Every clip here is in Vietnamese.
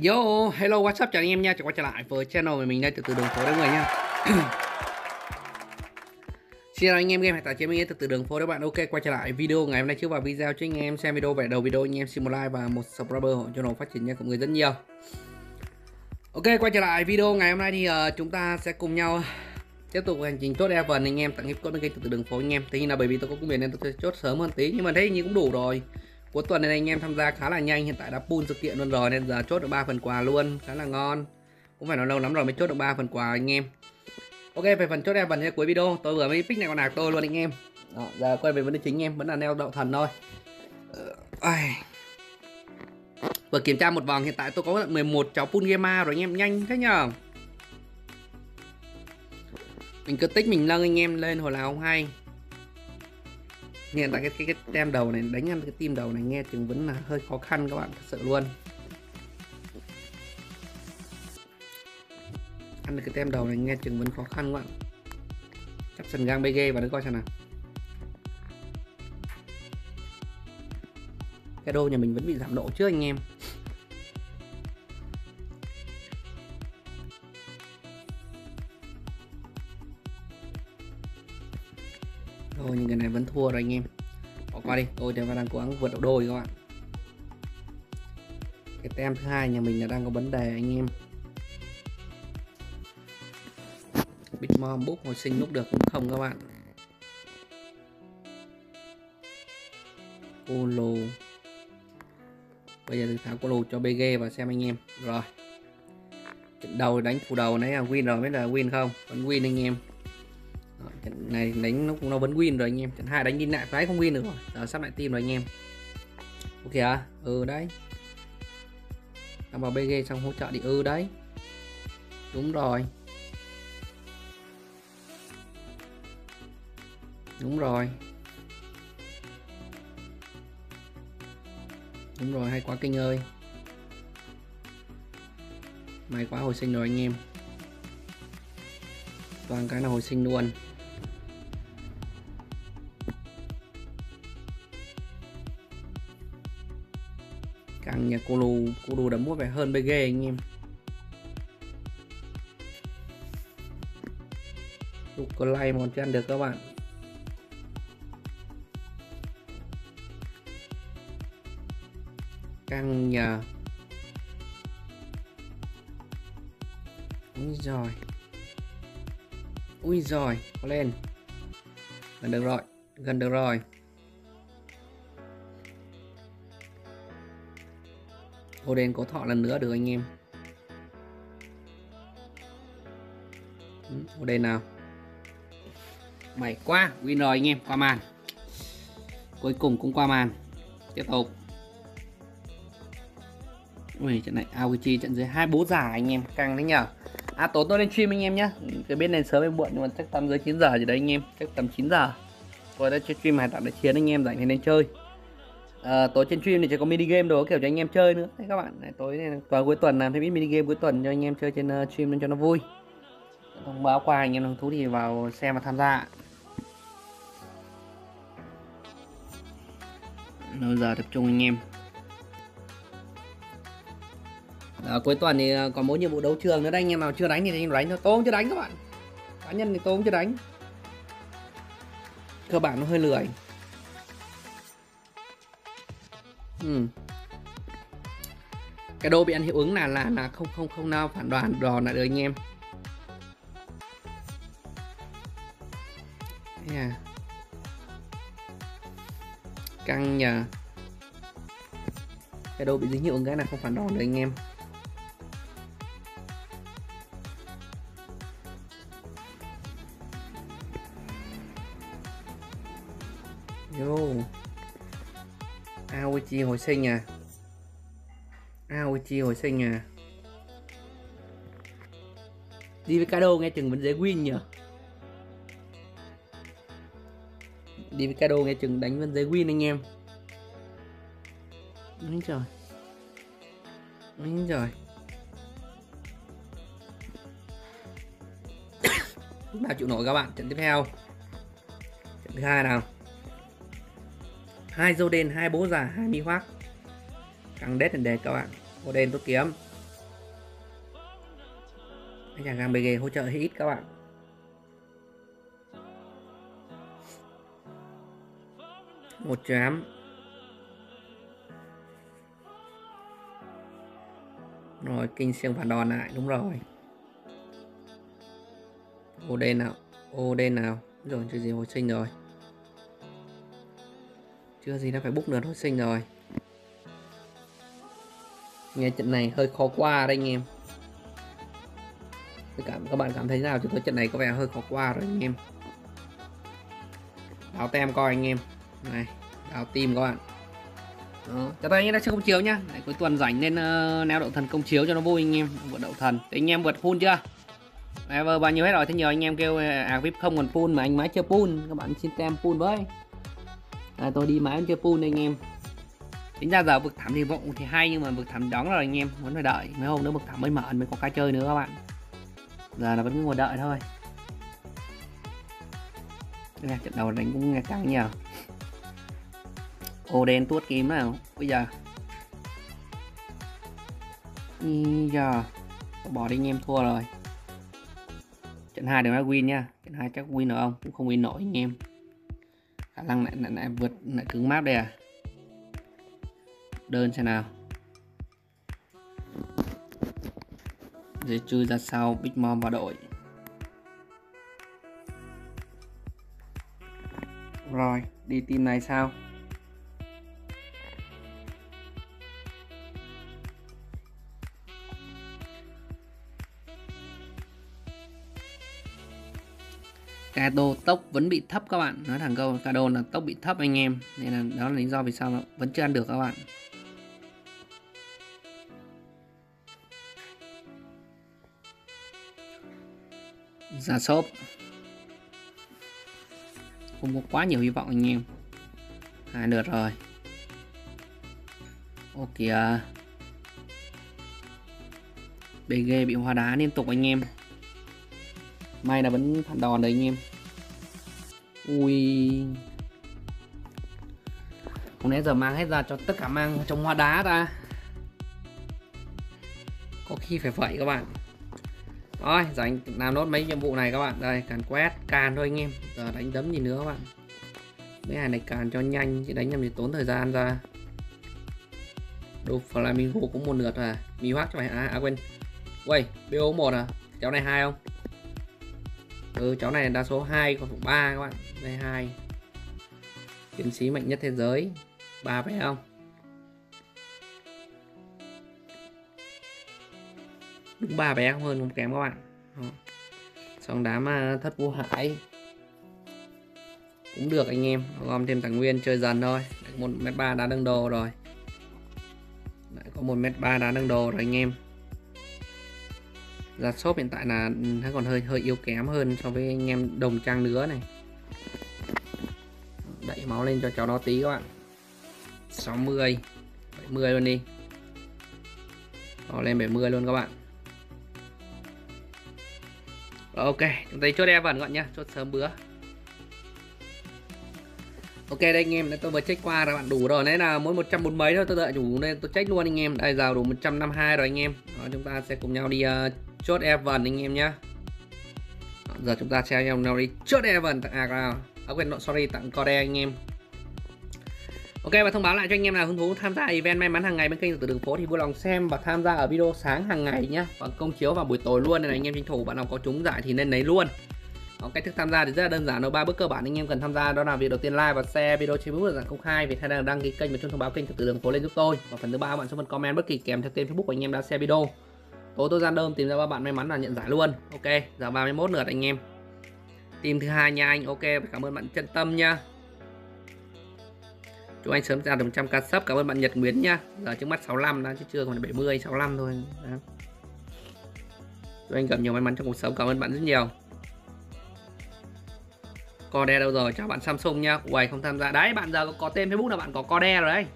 Yo, hello, what's up, chào anh em nha, chào quay trở lại với channel của mình đây, Từ Từ Đường Phố đấy mọi người nha. Xin chào anh em, game Hải Tặc Đại Chiến mình Từ Từ Đường Phố đấy bạn. Ok, quay trở lại video ngày hôm nay. Trước vào video cho anh em xem video, về đầu video anh em xin một like và một subscriber hộ cho nó phát triển nha mọi người rất nhiều. Ok, quay trở lại video ngày hôm nay thì chúng ta sẽ cùng nhau tiếp tục hành trình chốt event anh em, tặng gift code bên kênh Từ Từ Đường Phố anh em. Tuy nhiên là bởi vì tôi có công việc nên tôi chốt sớm hơn tí, nhưng mà thấy như cũng đủ rồi. Cuối tuần này anh em tham gia khá là nhanh, hiện tại đã pool sự kiện luôn rồi nên giờ chốt được 3 phần quà luôn, khá là ngon. Cũng phải nói lâu lắm rồi mới chốt được 3 phần quà anh em. Ok, về phần chốt event cuối video, tôi vừa mới pick này con nào tôi luôn anh em. Đó, giờ quay về vấn đề chính em, vẫn là neo Đậu Thần thôi. Vừa kiểm tra một vòng hiện tại tôi có 11 cháu pool gamer rồi anh em, nhanh thế nhờ. Mình cứ tích mình nâng anh em lên hồi nào không hay. Hiện tại cái tem đầu này, đánh ăn cái tim đầu này nghe chừng vẫn là hơi khó khăn các bạn, thật sự luôn. Ăn được cái tem đầu này nghe chừng vẫn khó khăn các bạn. Chắc sần gang BG vào để coi xem nào. Cái đô nhà mình vẫn bị giảm độ chứ anh em. Thôi những cái này vẫn thua rồi anh em, bỏ qua đi. Tôi đang cố gắng vượt đôi các bạn. Cái tem thứ hai nhà mình là đang có vấn đề anh em. Big Mom búp hồi sinh lúc được cũng không các bạn. Colo. Bây giờ tháo colo cho BG vào xem anh em. Rồi. Trận đầu đánh phủ đầu nãy là win rồi, mới là win không? Vẫn win anh em. Trận này đánh nó vẫn win rồi anh em. Trận 2 đánh đi lại phải không win được rồi. Giờ sắp lại team rồi anh em. Ok à? Ừ đấy. Tao vào BG xong hỗ trợ đi. Ừ đấy. Đúng rồi. Đúng rồi. Đúng rồi, hay quá kinh ơi. May quá hồi sinh rồi anh em. Toàn cái là hồi sinh luôn. Càng nhà cô lù đấm mua vẻ hơn BG anh em. Lúc có like mòn chân được các bạn. Càng nhà. Úi giời. Úi giời, có lên. Gần được rồi, gần được rồi. Ô đen có thọ lần nữa được anh em. Ô đen nào. Mày quá, win rồi anh em, qua màn. Cuối cùng cũng qua màn. Tiếp tục. Ui, trận này Aoichi trận dưới 24 giờ anh em, căng đấy nhở. À tối tôi lên stream anh em nhé. Cái bên này sớm hay muộn nhưng mà chắc tầm dưới 9 giờ gì đấy anh em, chắc tầm 9 giờ. Tôi đã stream Hải Tặc Đại Chiến anh em, rảnh thì nên chơi. Tối trên stream thì chỉ có mini game đồ kiểu cho anh em chơi nữa. Đấy các bạn, tối này vào cuối tuần làm thêm ít mini game cuối tuần cho anh em chơi trên stream nên cho nó vui. Thông báo qua anh em hứng thú thì vào xem và tham gia. Bây giờ tập trung anh em. Cuối tuần thì còn mỗi nhiệm vụ đấu trường nữa đây, anh em nào chưa đánh thì anh em đánh thôi. Tôi không chưa đánh các bạn, cá nhân thì tôi không chưa đánh, cơ bản nó hơi lười. Cái đô bị ăn hiệu ứng là không nào phản đoàn đòn lại được anh em. Căng nhờ. Cái đô bị dính hiệu ứng cái là không phản đòn được anh em. Yo. Aoichi hồi sinh à. Aoichi hồi sinh à. Đi với Kado nghe chừng vẫn dễ win nhỉ. Đi với Kado nghe chừng đánh vẫn dễ win anh em. Úi trời. Úi trời. Lúc nào chịu nổi các bạn. Trận tiếp theo. Trận thứ hai nào. 2 Joden, 2 bố già, 2 mi hoác. Càng đét để các bạn. Joden tốt kiếm. Anh chàng gang BG hỗ trợ hơi ít các bạn. Một chám. Rồi kinh siêng phản đòn lại, đúng rồi. OD nào, OD nào. Rồi chưa gì hồi sinh rồi. Chưa gì đã phải búc lượt hồi sinh rồi. Nghe trận này hơi khó qua đấy anh em. Các bạn cảm thấy nào? Chúng tôi trận này có vẻ hơi khó qua rồi anh em. Đào tem coi anh em. Này, đào tim các bạn. Đó, cho tay anh em đã chơi công chiếu nhá. Đấy, cuối tuần rảnh nên neo Đậu Thần công chiếu cho nó vui anh em. Vượt Đậu Thần. Thế anh em vượt full chưa? Ever bao nhiêu hết rồi? Thế nhiều anh em kêu VIP không còn full mà anh mãi chưa full. Các bạn xin tem full với. À, tôi đi mãi chưa full anh em. Tính ra giờ vực thẳm thì vọng thì hay, nhưng mà vực thẳm đóng rồi anh em, vẫn phải đợi mấy hôm nữa vực thẳm mới mở mới có cái chơi nữa các bạn. Giờ là vẫn cứ ngồi đợi thôi. Nè, trận đầu đánh cũng ngày càng nhiều. Ô đen tuốt kiếm nào bây giờ. Giờ bỏ đi anh em, thua rồi. Trận 2 đều là win nha. Trận 2 chắc win được không? Cũng không win nổi anh em. Khả năng lại vượt lại cứng map đây à. Đơn xem nào. Dễ chui ra sau, Big Mom vào đội. Rồi, đi team này sao? Cado tốc vẫn bị thấp các bạn. Nói thẳng câu Cado là tốc bị thấp anh em. Nên là đó là lý do vì sao mà vẫn chưa ăn được các bạn. Ra shop không có quá nhiều hy vọng anh em. 2 lượt rồi. Ô kìa, BG bị hóa đá liên tục anh em. May là vẫn phản đòn đấy anh em. Ui, không lẽ giờ mang hết ra cho tất cả mang trong hóa đá ta. Có khi phải vậy các bạn. Rồi, dành làm nốt mấy nhiệm vụ này các bạn. Đây, càn quét, càn thôi anh em. Giờ đánh đấm gì nữa các bạn. Mấy hàng này càn cho nhanh, chứ đánh nhầm thì tốn thời gian ra. Đồ Flamingo cũng một lượt à. Mì hoác cho mày, à quên. Uầy, BO 1 à. Cháu này 2 không? Ừ, cháu này đa số 2, còn 3 các bạn. Đây 2. Chiến sĩ mạnh nhất thế giới. 3 phải không? Đúng 3 bé không hơn không kém các bạn. Đó. Xong đám thất vô hại cũng được anh em. Gom thêm tài nguyên chơi dần thôi. 1m3 đá đăng đồ rồi. Lại có 1m3 đá đăng đồ rồi anh em. Giá shop hiện tại là nó còn hơi yếu kém hơn so với anh em đồng trang lứa này. Đẩy máu lên cho cháu đó tí các bạn. 60 70 luôn đi. Đó, lên 70 luôn các bạn. Rồi, ok, chúng ta chốt Ever gọn nhá, chốt sớm bữa. Ok đây anh em, tôi vừa check qua là bạn đủ rồi. Nên là mỗi 140 mấy thôi, tôi đợi đủ nên tôi check luôn anh em. Đây giờ đủ 152 rồi anh em. Đó, chúng ta sẽ cùng nhau đi chốt Ever anh em nhá. Đó, giờ chúng ta sẽ nhau đi chốt Ever tặng Agro. À quên, sorry, tặng Code anh em. Ok, và thông báo lại cho anh em nào hứng thú tham gia event may mắn hàng ngày bên kênh Từ Đường Phố thì vui lòng xem và tham gia ở video sáng hàng ngày nhé. Và công chiếu vào buổi tối luôn, nên là anh em tranh thủ bạn nào có trúng giải thì nên lấy luôn. Đó, cách thức tham gia thì rất là đơn giản, nó 3 bước cơ bản anh em cần tham gia, đó là việc đầu tiên like và share video trên Facebook dạng công khai, việc hai là đăng ký kênh và chuông thông báo kênh Từ Đường Phố lên giúp tôi. Và phần thứ ba bạn sẽ phần comment bất kỳ kèm theo tên Facebook của anh em đã share video. Tối tôi random đơn tìm ra 3 bạn may mắn là nhận giải luôn. Ok, giờ 31 lượt anh em. Team thứ hai nha anh. Ok, cảm ơn bạn Chân Tâm nha. Chúc anh sớm ra được 100k sub. Cảm ơn bạn Nhật Nguyễn nha. Giờ trước mắt 65 đã, chứ chưa còn 70, 65 thôi. Đó. Chúc anh gặp nhiều may mắn trong cuộc sống. Cảm ơn bạn rất nhiều. Code đâu rồi? Chào bạn Samsung nha. Uầy, không tham gia. Đấy, bạn giờ có tên Facebook là bạn có Code rồi đấy.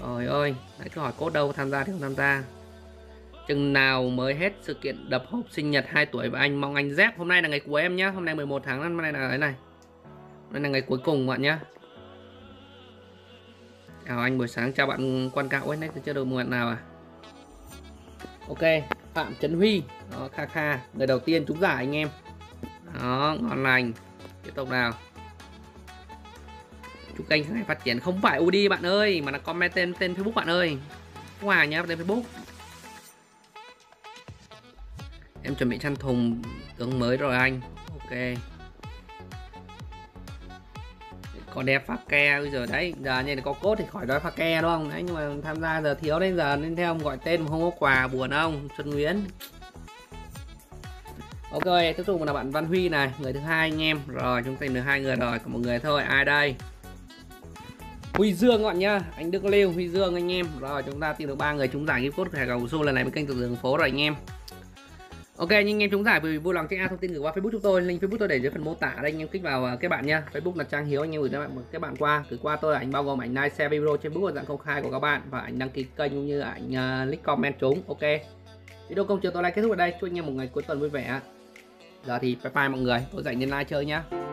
Trời ơi, đấy cứ hỏi code đâu, tham gia thì không tham gia. Chừng nào mới hết sự kiện đập hộp sinh nhật 2 tuổi và anh mong anh dép. Hôm nay là ngày của em nhá. Hôm nay 11 tháng, hôm nay là cái này. Hôm nay là ngày cuối cùng bạn nhá. Chào anh buổi sáng, chào bạn Quan Cạo ấy, nãy chưa được một bạn nào à. Ok, Phạm Trấn Huy. Đó, Kha Kha, người đầu tiên trúng giải anh em. Đó, ngon lành. Tiếp tục nào. Chú kênh này phát triển không phải UD bạn ơi, mà là comment tên Facebook bạn ơi. Hòa nhá, tên Facebook. Em chuẩn bị chăn thùng tướng mới rồi anh. Ok. Còn đẹp phát ke bây giờ đấy, giờ như là có cốt thì khỏi đói phát ke đúng không? Đấy, nhưng mà tham gia giờ thiếu đấy, giờ nên theo ông gọi tên mà không có quà buồn ông Xuân Nguyễn. Ok, tiếp tục là bạn Văn Huy này, người thứ hai anh em. Rồi, chúng ta được 2 người rồi, còn 1 người thôi, ai đây? Huy Dương các bạn nhá, anh Đức Lưu, Huy Dương anh em. Rồi, chúng ta tìm được 3 người trúng giải gift code thẻ cầu số lần này với kênh Từ Đường Phố rồi anh em. Ok, nhưng anh em trúng giải vì vui lòng check out thông tin gửi qua Facebook chúng tôi, link Facebook tôi để dưới phần mô tả đây anh em kích vào các bạn nhá. Facebook là Trang Hiếu, anh em gửi các bạn qua tôi là ảnh bao gồm ảnh like, share video trên Facebook dạng công khai của các bạn và ảnh đăng ký kênh cũng như ảnh click comment chúng. Ok. Video công trường tôi lại kết thúc ở đây, chúc anh em một ngày cuối tuần vui vẻ. Giờ thì bye bye mọi người, tôi dành nên like chơi nhá.